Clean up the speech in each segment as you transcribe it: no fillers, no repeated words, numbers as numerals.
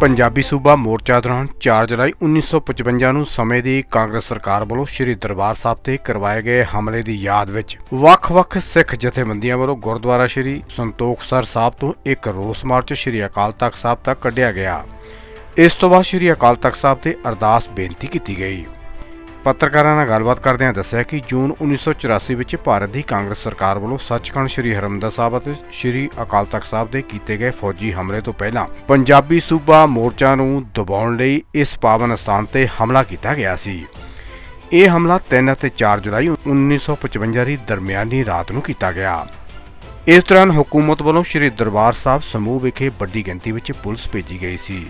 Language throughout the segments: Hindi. पंजाबी सूबा मोर्चा दौरान 4 जुलाई 1955 नूं समय की कांग्रेस सरकार वालों श्री दरबार साहब ते करवाए गए हमले की याद विच वख-वख सिख जथेबंदियां वालों गुरद्वारा श्री संतोखसर साहब तो एक रोस मार्च श्री अकाल तख्त साहब तक कढ़िया गया। इस तो बाद श्री अकाल तख्त साहब ते अरदास बेनती की गई। पत्रकारों नाल गलबात करदियां दस्सिया कि जून 1984 विच भारत की कांग्रेस सरकार वालों सचखंड श्री हरमंदर साहब अते श्री अकाल तख्त साहब दे कीते गए फौजी हमले तो पहला पंजाबी सूबा मोर्चा नूं दबाउण लई इस पावन स्थान ते हमला कीता गया सी। इह हमला 3 ते 4 जुलाई 1955 की दरमियानी रात नूं कीता गया। इस दौरान हुकूमत वालों श्री दरबार साहब समूह विखे वड्डी गिणती विच पुलिस भेजी गई सी,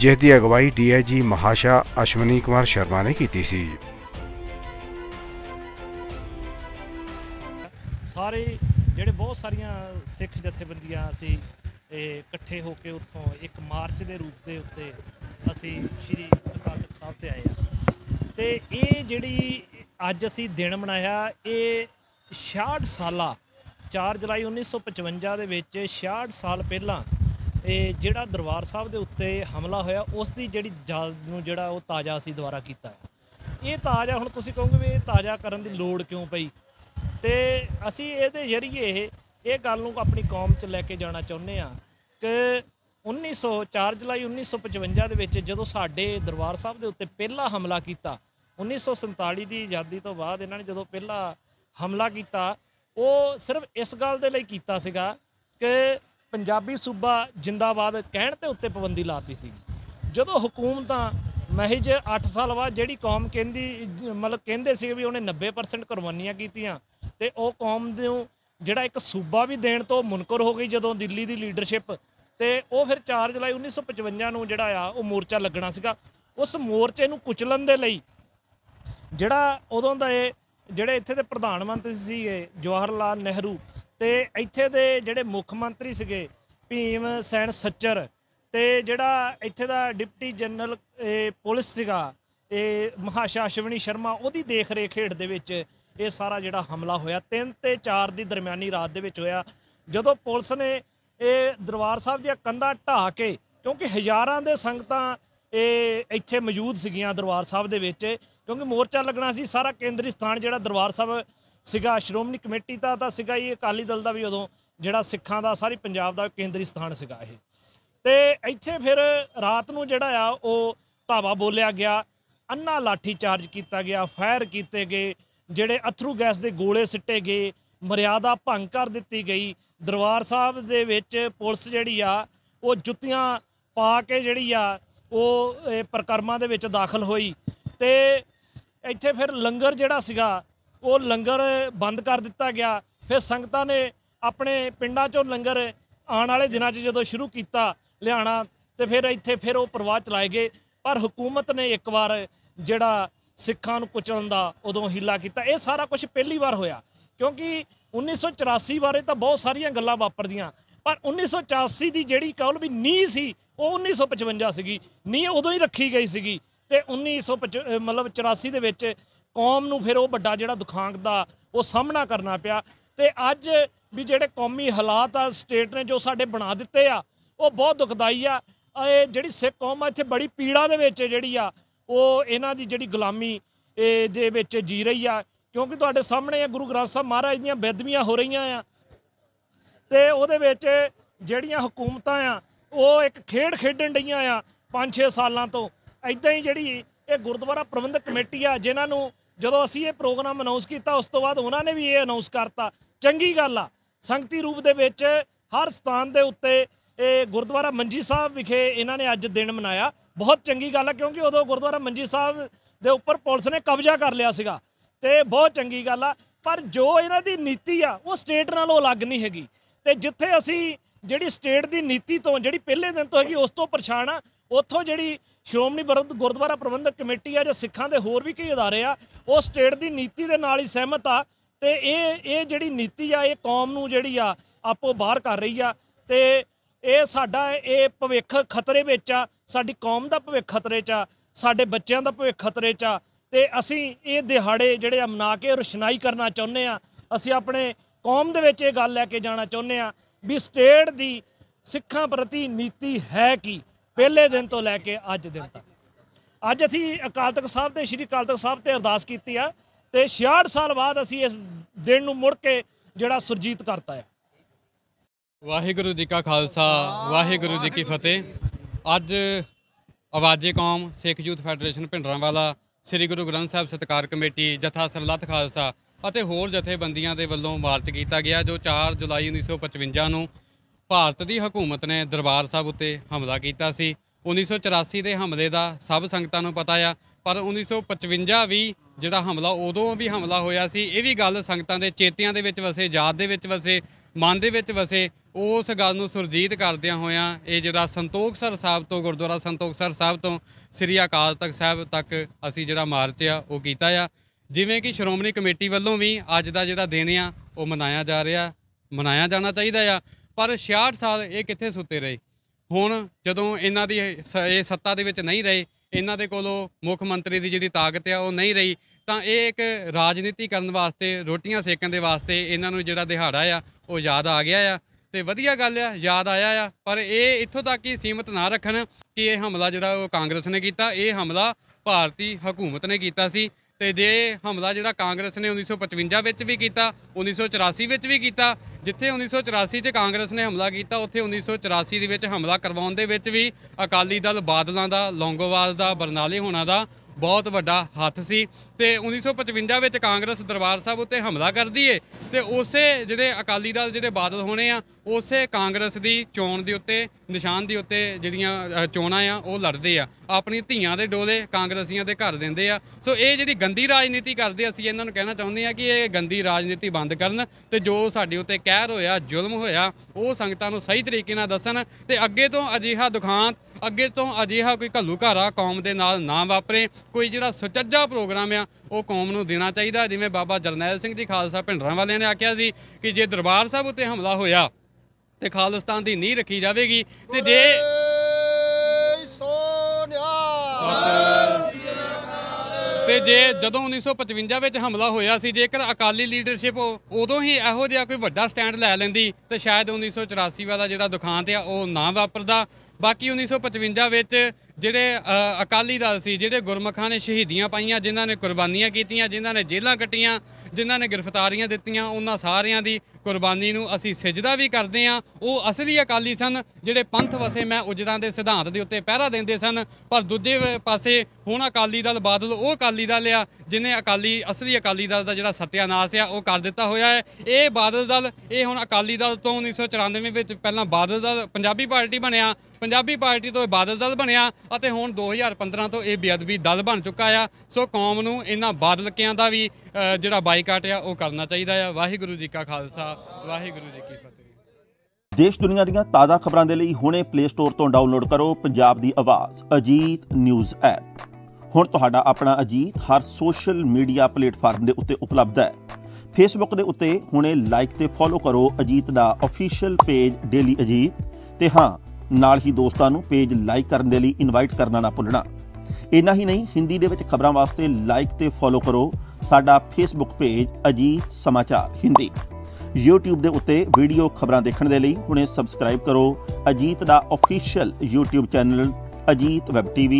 जिस की अगवाई DIG महाशा अश्विनी कुमार शर्मा ने की। सारे जेडे बहुत सारिया सिख जथेबंदियां असी इकट्ठे होकर उत्थों एक मार्च के रूप के उत्ते असी श्री अकाल तख्त साहब ते आए। तो ये जी अज असी दिन मनाया ये 66 साल 4 जुलाई 1955 दे विच 66 साल पहला जिहड़ा दरबार साहब के उत्ते हमला होया उसकी जिहड़ी याद नूं जिहड़ा वो ताज़ा असी दुबारा कीता। ये ताज़ा हुण तुसीं कहोगे भी ताज़ा करन दी लोड़ क्यों पई, ते असी इहदे जरिए इह गल नूं अपनी कौम च लैके जाना चाहुंदे आ कि 4 जुलाई 1955 दे विच जदों साडे दरबार साहब के उत्ते पहला हमला कीता, 1947 की आज़ादी तो बाद इन्हां ने जदों पहला हमला कीता वो सिर्फ इस गल दे लई कीता सीगा कि पंजाबी सूबा जिंदाबाद कहण ते उत्ते पाबंदी लाती सी। जदों हुकूमतां महज 8 साल बाद जिहड़ी कौम कहंदी मतलब कहंदे सी भी उन्हें 90% कुर्बानियां कीतियां ते ओह कौम नूं जिहड़ा एक सूबा भी देण तो मुनकर हो गई जदों दिल्ली दी लीडरशिप ते ओह फिर 4 जुलाई 1955 नूं जिहड़ा आ ओह मोर्चा लगना सीगा। उस मोर्चे नूं कुचलन दे लई जिहड़ा उदों दा जिहड़े इत्थे दे प्रधानमंत्री सीगे जवाहरलाल नेहरू ते इत्थे दे जिहड़े मुख्यमंत्री सीगे भीम सैन सच्चर ते जिहड़ा इत्थे दा डिप्टी जनरल पुलिस सीगा महाशा अश्विनी शर्मा उहदी देख रेख हेठ दे विच ये सारा जिहड़ा हमला होया 3 ते 4 दी दरमियानी रात दे विच होया। जदों पुलिस ने दरबार साहब दीआं कंधां ढा के क्योंकि हज़ारां दे संगतां इत्थे मौजूद सीगियां दरबार साहब दे विच क्योंकि मोर्चा लगना सी। सारा केंद्री स्थान जिहड़ा दरबार साहब ਸੀਗਾ ਸ਼੍ਰੋਮਣੀ ਕਮੇਟੀ ਦਾ ਤਾਂ ਸੀਗਾ ਹੀ, ਅਕਾਲੀ ਦਲ ਦਾ ਵੀ ਉਦੋਂ ਜਿਹੜਾ ਸਿੱਖਾਂ ਦਾ ਸਾਰੀ ਪੰਜਾਬ ਦਾ ਕੇਂਦਰੀ ਸਥਾਨ ਸੀਗਾ ਇਹ। ਅਤੇ ਇੱਥੇ ਫਿਰ ਰਾਤ ਨੂੰ ਜਿਹੜਾ ਆ ਉਹ ਧਾਵਾ ਬੋਲਿਆ ਗਿਆ, ਅੰਨਾ ਲਾਠੀ ਚਾਰਜ ਕੀਤਾ ਗਿਆ, ਫਾਇਰ ਕੀਤੇ ਗਏ, ਜਿਹੜੇ ਅੱਥਰੂ ਗੈਸ ਦੇ ਗੋਲੇ ਸਿੱਟੇ ਗਏ, ਮਰਿਆਦਾ ਭੰਗ ਕਰ ਦਿੱਤੀ ਗਈ। ਦਰਬਾਰ ਸਾਹਿਬ ਦੇ ਵਿੱਚ ਪੁਲਿਸ ਜਿਹੜੀ ਆ ਉਹ ਜੁੱਤੀਆਂ ਪਾ ਕੇ ਜਿਹੜੀ ਆ ਉਹ ਪਰਿਕਰਮਾ ਦੇ ਵਿੱਚ ਦਾਖਲ ਹੋਈ ਅਤੇ ਇੱਥੇ ਫਿਰ ਲੰਗਰ ਜਿਹੜਾ ਸੀਗਾ ਉਹ ਲੰਗਰ ਬੰਦ ਕਰ ਦਿੱਤਾ ਗਿਆ। ਫਿਰ ਸੰਗਤਾਂ ਨੇ ਆਪਣੇ ਪਿੰਡਾਂ 'ਚੋਂ ਲੰਗਰ ਆਉਣ ਵਾਲੇ ਦਿਨਾਂ 'ਚ ਜਦੋਂ ਸ਼ੁਰੂ ਕੀਤਾ ਲਿਆਉਣਾ ਅਤੇ ਫਿਰ ਇੱਥੇ ਫਿਰ ਉਹ ਪ੍ਰਵਾਹ ਚਲਾਏ ਗਏ। ਪਰ ਹਕੂਮਤ ਨੇ ਇੱਕ ਵਾਰ ਜਿਹੜਾ ਸਿੱਖਾਂ ਨੂੰ ਕੁਚਲਣ ਦਾ ਉਦੋਂ ਹੀਲਾ ਕੀਤਾ। ਇਹ ਸਾਰਾ ਕੁਛ ਪਹਿਲੀ ਵਾਰ ਹੋਇਆ ਕਿਉਂਕਿ 1984 ਬਾਰੇ ਤਾਂ ਬਹੁਤ ਸਾਰੀਆਂ ਗੱਲਾਂ ਵਾਪਰਦੀਆਂ ਪਰ 1984 ਦੀ ਜਿਹੜੀ ਕੌਲ ਵੀ ਨੀਂਹ ਸੀ ਉਹ 1955 ਸੀਗੀ। ਨੀਂਹ ਉਦੋਂ ਹੀ ਰੱਖੀ ਗਈ ਸੀਗੀ ਅਤੇ 1984 ਦੇ ਵਿੱਚ ਕੌਮ ਨੂੰ ਫਿਰ ਉਹ ਵੱਡਾ ਜਿਹੜਾ ਦੁਖਾਂਤ ਦਾ ਉਹ ਸਾਹਮਣਾ ਕਰਨਾ ਪਿਆ। ਅਤੇ ਅੱਜ ਵੀ ਜਿਹੜੇ ਕੌਮੀ ਹਾਲਾਤ ਆ ਸਟੇਟ ਨੇ ਜੋ ਸਾਡੇ ਬਣਾ ਦਿੱਤੇ ਆ ਉਹ ਬਹੁਤ ਦੁਖਦਾਈ ਆ। ਇਹ ਜਿਹੜੀ ਸਿੱਖ ਕੌਮ ਆ ਇੱਥੇ ਬੜੀ ਪੀੜਾ ਦੇ ਵਿੱਚ ਜਿਹੜੀ ਆ ਉਹ ਇਹਨਾਂ ਦੀ ਜਿਹੜੀ ਗੁਲਾਮੀ ਦੇ ਵਿੱਚ ਜੀ ਰਹੀ ਆ ਕਿਉਂਕਿ ਤੁਹਾਡੇ ਸਾਹਮਣੇ ਆ ਗੁਰੂ ਗ੍ਰੰਥ ਸਾਹਿਬ ਮਹਾਰਾਜ ਦੀਆਂ ਬੇਅਦਬੀਆਂ ਹੋ ਰਹੀਆਂ ਆ ਅਤੇ ਉਹਦੇ ਵਿੱਚ ਜਿਹੜੀਆਂ ਹਕੂਮਤਾਂ ਆ ਉਹ ਇੱਕ ਖੇਡ ਖੇਡਣ ਡਈਆਂ ਆ 5-6 ਸਾਲਾਂ ਤੋਂ। ਇੱਦਾਂ ਹੀ ਜਿਹੜੀ ਇਹ ਗੁਰਦੁਆਰਾ ਪ੍ਰਬੰਧਕ ਕਮੇਟੀ ਆ ਜਿਨ੍ਹਾਂ ਨੂੰ ਜਦੋਂ ਅਸੀਂ ਇਹ ਪ੍ਰੋਗਰਾਮ ਅਨਾਊਂਸ ਕੀਤਾ ਉਸ ਤੋਂ ਬਾਅਦ ਉਹਨਾਂ ਨੇ ਵੀ ਇਹ ਅਨਾਊਂਸ ਕਰਤਾ। ਚੰਗੀ ਗੱਲ ਆ ਸੰਗਤੀ ਰੂਪ ਦੇ ਵਿੱਚ ਹਰ ਸਥਾਨ ਦੇ ਉੱਤੇ ਇਹ ਗੁਰਦੁਆਰਾ ਮੰਜੀ ਸਾਹਿਬ ਵਿਖੇ ਇਹਨਾਂ ਨੇ ਅੱਜ ਦਿਨ ਮਨਾਇਆ। ਬਹੁਤ ਚੰਗੀ ਗੱਲ ਆ ਕਿਉਂਕਿ ਉਦੋਂ ਗੁਰਦੁਆਰਾ ਮੰਜੀ ਸਾਹਿਬ ਦੇ ਉੱਪਰ ਪੁਲਿਸ ਨੇ ਕਬਜ਼ਾ ਕਰ ਲਿਆ ਸੀਗਾ ਅਤੇ ਬਹੁਤ ਚੰਗੀ ਗੱਲ ਆ। ਪਰ ਜੋ ਇਹਨਾਂ ਦੀ ਨੀਤੀ ਆ ਉਹ ਸਟੇਟ ਨਾਲੋਂ ਅਲੱਗ ਨਹੀਂ ਹੈਗੀ ਅਤੇ ਜਿੱਥੇ ਅਸੀਂ ਜਿਹੜੀ ਸਟੇਟ ਦੀ ਨੀਤੀ ਤੋਂ ਜਿਹੜੀ ਪਹਿਲੇ ਦਿਨ ਤੋਂ ਹੈਗੀ ਉਸ ਤੋਂ ਪਰੇਸ਼ਾਨ ਆ ਉੱਥੋਂ ਜਿਹੜੀ ਸ਼੍ਰੋਮਣੀ ਗੁਰਦੁਆਰਾ ਪ੍ਰਬੰਧਕ ਕਮੇਟੀ ਆ ਜਾਂ ਸਿੱਖਾਂ ਦੇ ਹੋਰ ਵੀ ਕਈ ਅਦਾਰੇ ਆ ਉਹ ਸਟੇਟ ਦੀ ਨੀਤੀ ਦੇ ਨਾਲ ਹੀ ਸਹਿਮਤ ਆ ਅਤੇ ਇਹ ਜਿਹੜੀ ਨੀਤੀ ਆ ਇਹ ਕੌਮ ਨੂੰ ਜਿਹੜੀ ਆ ਆਪੋ ਬਾਹਰ ਕਰ ਰਹੀ ਆ ਅਤੇ ਇਹ ਸਾਡਾ ਇਹ ਭਵਿੱਖ ਖਤਰੇ ਵਿੱਚ ਆ। ਸਾਡੀ ਕੌਮ ਦਾ ਭਵਿੱਖ ਖਤਰੇ 'ਚ ਆ, ਸਾਡੇ ਬੱਚਿਆਂ ਦਾ ਭਵਿੱਖ ਖਤਰੇ 'ਚ ਆ ਅਤੇ ਅਸੀਂ ਇਹ ਦਿਹਾੜੇ ਜਿਹੜੇ ਆ ਮਨਾ ਕੇ ਰੁਸ਼ਨਾਈ ਕਰਨਾ ਚਾਹੁੰਦੇ ਹਾਂ। ਅਸੀਂ ਆਪਣੇ ਕੌਮ ਦੇ ਵਿੱਚ ਇਹ ਗੱਲ ਲੈ ਕੇ ਜਾਣਾ ਚਾਹੁੰਦੇ ਹਾਂ ਵੀ ਸਟੇਟ ਦੀ ਸਿੱਖਾਂ ਪ੍ਰਤੀ ਨੀਤੀ ਹੈ ਕੀ। पहले दिन तो लैके अज दिन तक अज असी अकाल तख्त साहब तो श्री अकाल तख्त साहब से अरदास की है तो 66 साल बाद असी इस दिन नूं मुड़ के जिहड़ा सुरजीत करता है। वाहिगुरु जी का खालसा वाहिगुरु जी की फतेह। अज आवाज़े कौम सिख यूथ फैडरेशन भिंडरांवाला श्री गुरु ग्रंथ साहब सत्कार कमेटी जथा सरलत खालसा और होर जथेबंदियों के वलों मार्च किया गया जो 4 जुलाई 1955 को भारत की हुकूमत ने दरबार साहब उत्ते हमला किया सी। 1984 के हमले का सब संगतां नूं पता आ, पर 1955 भी जिहड़ा हमला उदों भी हमला होया सी। ये भी गल संगतां दे चेतियां दे विच वसे, याद दे विच वसे, मन दे विच वसे। उस गल नूं सुरजीत करदियां होइयां ये जिहड़ा संतोखसर साहब तो गुरद्वारा संतोखसर साहब तो श्री अकाल तख्त साहब तक असीं जिहड़ा मार्च आ वो कीता आ। जिवें कि श्रोमणी कमेटी वल्लों भी अज दा जिहड़ा दिन आ वो मनाया जाना चाहीदा आ। पर 66 साल ये कित्थे सुते रहे। हुण जदों इन्हां दी सत्ता दे विच नहीं रहे, इन्हां दे कोलों मुख्यमंत्री दी जिहड़ी ताकत आ वो नहीं रही, तां ये एक राजनीति करन वास्ते रोटियां सेकण दे वास्ते इन्हां नूं जिहड़ा दिहाड़ा आ वो याद आ गया आ ते वधिया गल आ, याद आया आ। पर ये इत्थों तक ही सीमित ना रखण कि ये हमला जिहड़ा वो कांग्रेस ने कीता, ये हमला भारती हुकूमत ने कीता सी। तो जे हमला जिहड़ा कांग्रेस ने 1955 भी किया, 1984 भी किया, जिथे 1984 कांग्रेस ने हमला किया उत्थे 1984 दे विच हमला करवाउण दे विच भी अकाली दल बादलों का, लौंगोवाल का, बरनाले होना का बहुत वड्डा हथ सी। ते 1955 में कांग्रेस दरबार साहब उत्ते हमला करदी है ते उसे जिहड़े अकाली दल जिहड़े बादल होने आ उसे कांग्रेस की चोण दे उत्ते निशान दे उत्ते जिहड़ियां चोणां आ वो लड़दे आ, अपनी धीआं दे डोले कांग्रसियां दे घर दिंदे आ। सो ये जिहड़ी गंदी राजनीति करदे असीं इन्हां नूं कहना चाहुंदे आ कि ये गंदी राजनीति बंद करन ते जो साडे उत्ते कहर होया, जुल्म होया वो संगतां नूं सही तरीके नाल दस्सन ते अगे तो अजिहा दुखांत, अगे तो अजिहा कोई घल्लूघारा कौम दे नाल ना वापरे। कोई जिहड़ा सुचज्जा प्रोग्राम आ वो कौम नूं देना चाहिदा। जिवें बाबा जरनैल सिंह जी खालसा भिंडरांवाले ने आख्या सी कि जे दरबार साहब उत्ते हमला होया ते खालिस्तान दी नींह रखी जावेगी ते जे जदों 1955 में हमला होया सी जेकर अकाली लीडरशिप उदों ही इहो जिहा कोई वड्डा स्टैंड लै लैंदी तो शायद 1984 वाला जिहड़ा दुखांत आ वो ना वापरदा। बाकी 1955 में जिहड़े अकाली दल सी, जिहड़े गुरमखां ने शहीदियां पाइयां, जिन्हां ने कुर्बानियां कीतियां, जिन्हां ने जेलां कट्टियां, जिन्हां ने गिरफ्तारियां दित्तियां, उन्हां सारियां दी कुर्बानी नूं असीं सिजदा भी करदे आं। वो असली अकाली सन जिहड़े पंथ वसे मैं उजड़ां दे सिद्धांत दे उत्ते पहरा देंदे सन। पर दूजे पासे हुण अकाली दल बादल वो अकाली दल आ जिन्हें असली अकाली दल दा जिहड़ा सत्यानाश आ वो कर दित्ता होया है। ये बादल दल ये हुण अकाली दल तो 1994 में पहलां बादल दल पंजाबी पार्टी बनिया, पंजाबी पार्टी तो बादल दल बनिया ਅਤੇ ਹੁਣ 2015 ਤੋਂ ਇਹ ਬੇਅਦਬੀ ਦਲ ਬਣ ਚੁੱਕਾ ਆ। ਸੋ ਕੌਮ ਨੂੰ ਇਹਨਾਂ ਬਾਦਲਕਿਆਂ ਦਾ ਵੀ ਜਿਹੜਾ ਬਾਈਕਾਟ ਆ ਉਹ ਕਰਨਾ ਚਾਹੀਦਾ ਆ। ਵਾਹਿਗੁਰੂ ਜੀ ਕਾ ਖਾਲਸਾ ਵਾਹਿਗੁਰੂ ਜੀ ਕੀ ਫਤਿਹ। ਦੇਸ਼ ਦੁਨੀਆ ਦੀਆਂ ਤਾਜ਼ਾ ਖਬਰਾਂ ਦੇ ਲਈ ਹੁਣੇ ਪਲੇ ਸਟੋਰ ਤੋਂ ਡਾਊਨਲੋਡ ਕਰੋ ਪੰਜਾਬ ਦੀ ਆਵਾਜ਼ ਅਜੀਤ ਨਿਊਜ਼ ਐਪ। ਹੁਣ ਤੁਹਾਡਾ ਆਪਣਾ ਅਜੀਤ ਹਰ ਸੋਸ਼ਲ ਮੀਡੀਆ ਪਲੇਟਫਾਰਮ ਦੇ ਉੱਤੇ ਉਪਲਬਧ ਹੈ। ਫੇਸਬੁੱਕ ਦੇ ਉੱਤੇ ਹੁਣੇ ਲਾਈਕ ਤੇ ਫੋਲੋ ਕਰੋ ਅਜੀਤ ਦਾ ਅਫੀਸ਼ੀਅਲ ਪੇਜ ਡੇਲੀ ਅਜੀਤ ਤੇ ਹਾਂ ਨਾਲ ਹੀ ਦੋਸਤਾਂ ਨੂੰ ਪੇਜ ਲਾਈਕ ਕਰਨ ਦੇ ਲਈ ਇਨਵਾਈਟ ਕਰਨਾ ਨਾ ਭੁੱਲਣਾ। ਇੰਨਾ ਹੀ ਨਹੀਂ ਹਿੰਦੀ ਦੇ ਵਿੱਚ ਖਬਰਾਂ ਵਾਸਤੇ ਲਾਈਕ ਤੇ ਫੋਲੋ ਕਰੋ ਸਾਡਾ ਫੇਸਬੁੱਕ ਪੇਜ ਅਜੀਤ ਸਮਾਚਾਰ ਹਿੰਦੀ। YouTube ਦੇ ਉੱਤੇ ਵੀਡੀਓ ਖਬਰਾਂ ਦੇਖਣ ਦੇ ਲਈ ਹੁਣੇ ਸਬਸਕ੍ਰਾਈਬ ਕਰੋ ਅਜੀਤ ਦਾ official YouTube channel Ajit web TV।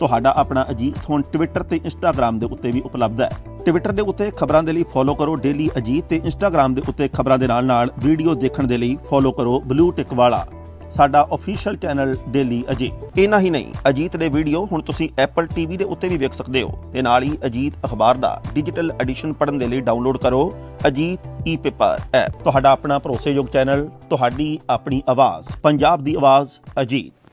ਤੁਹਾਡਾ ਆਪਣਾ ਅਜੀਤ ਹੁਣ ਟਵਿੱਟਰ ਤੇ ਇੰਸਟਾਗ੍ਰਾਮ ਦੇ ਉੱਤੇ ਵੀ ਉਪਲਬਧ ਹੈ। ਟਵਿੱਟਰ ਦੇ ਉੱਤੇ ਖਬਰਾਂ ਦੇ ਲਈ ਫੋਲੋ ਕਰੋ ਡੇਲੀ ਅਜੀਤ ਤੇ ਇੰਸਟਾਗ੍ਰਾਮ ਦੇ ਉੱਤੇ ਖਬਰਾਂ ਦੇ ਨਾਲ ਵੀਡੀਓ ਦੇਖਣ ਦੇ ਲਈ ਫੋਲੋ ਕਰੋ ਬਲੂ ਟਿਕ ਵਾਲਾ ਸਾਡਾ ਅਫੀਸ਼ੀਅਲ ਚੈਨਲ ਡੇਲੀ ਅਜੀਤ। ਇੰਨਾ ਹੀ ਨਹੀਂ ਅਜੀਤ ਦੇ ਵੀਡੀਓ ਹੁਣ ਤੁਸੀਂ ਐਪਲ TV ਦੇ ਉੱਤੇ ਵੀ ਵੇਖ ਸਕਦੇ ਹੋ ਤੇ ਨਾਲ ਹੀ ਅਜੀਤ ਅਖਬਾਰ ਦਾ ਡਿਜੀਟਲ ਐਡੀਸ਼ਨ ਪੜ੍ਹਨ ਦੇ ਲਈ ਡਾਊਨਲੋਡ ਕਰੋ ਅਜੀਤ e-paper ਐਪ। ਤੁਹਾਡਾ ਆਪਣਾ ਭਰੋਸੇਯੋਗ ਚੈਨਲ, ਤੁਹਾਡੀ ਆਪਣੀ ਆਵਾਜ਼, ਪੰਜਾਬ ਦੀ ਆਵਾਜ਼ ਅਜੀਤ।